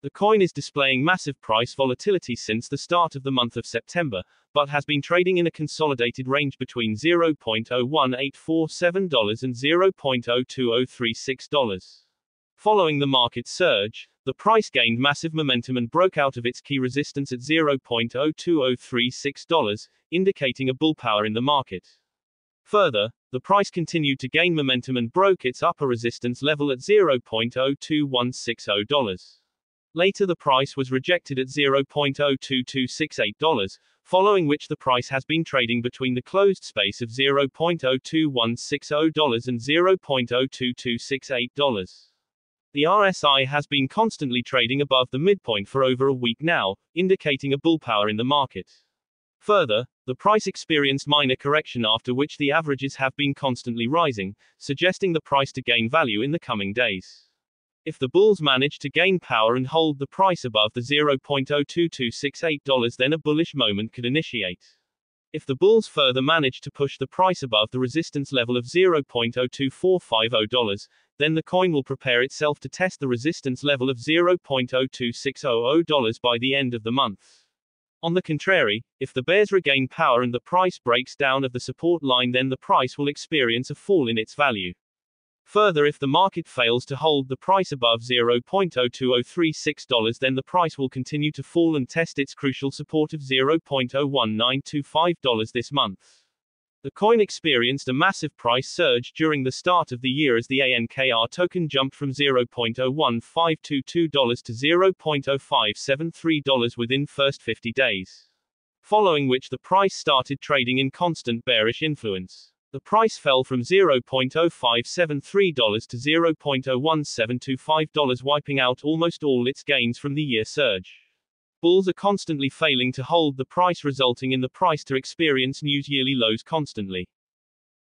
The coin is displaying massive price volatility since the start of the month of September, but has been trading in a consolidated range between $0.01847 and $0.02036. Following the market surge, the price gained massive momentum and broke out of its key resistance at $0.02036, indicating a bull power in the market. Further, the price continued to gain momentum and broke its upper resistance level at $0.02160. Later the price was rejected at $0.02268, following which the price has been trading between the closed space of $0.02160 and $0.02268. The RSI has been constantly trading above the midpoint for over a week now, indicating a bull power in the market. Further, the price experienced minor correction after which the averages have been constantly rising, suggesting the price to gain value in the coming days. If the bulls manage to gain power and hold the price above the $0.02268, then a bullish moment could initiate. If the bulls further manage to push the price above the resistance level of $0.02450, then the coin will prepare itself to test the resistance level of $0.02600 by the end of the month. On the contrary, if the bears regain power and the price breaks down of the support line, then the price will experience a fall in its value. Further, if the market fails to hold the price above $0.02036, then the price will continue to fall and test its crucial support of $0.01925 this month. The coin experienced a massive price surge during the start of the year as the ANKR token jumped from $0.01522 to $0.0573 within first 50 days, following which the price started trading in constant bearish influence. The price fell from $0.0573 to $0.01725, wiping out almost all its gains from the year surge. Bulls are constantly failing to hold the price, resulting in the price to experience new yearly lows constantly.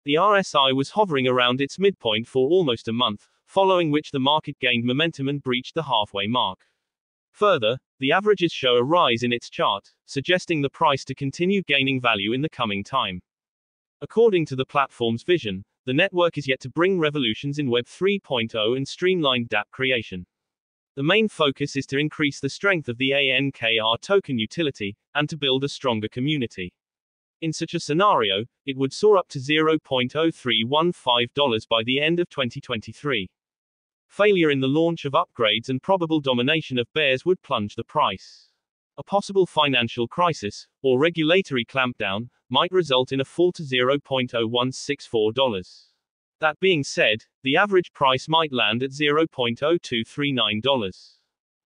The RSI was hovering around its midpoint for almost a month, following which the market gained momentum and breached the halfway mark. Further, the averages show a rise in its chart, suggesting the price to continue gaining value in the coming time. According to the platform's vision, the network is yet to bring revolutions in Web 3.0 and streamlined dApp creation. The main focus is to increase the strength of the ANKR token utility, and to build a stronger community. In such a scenario, it would soar up to $0.0315 by the end of 2023. Failure in the launch of upgrades and probable domination of bears would plunge the price. A possible financial crisis, or regulatory clampdown, might result in a fall to $0.0164. That being said, the average price might land at $0.0239.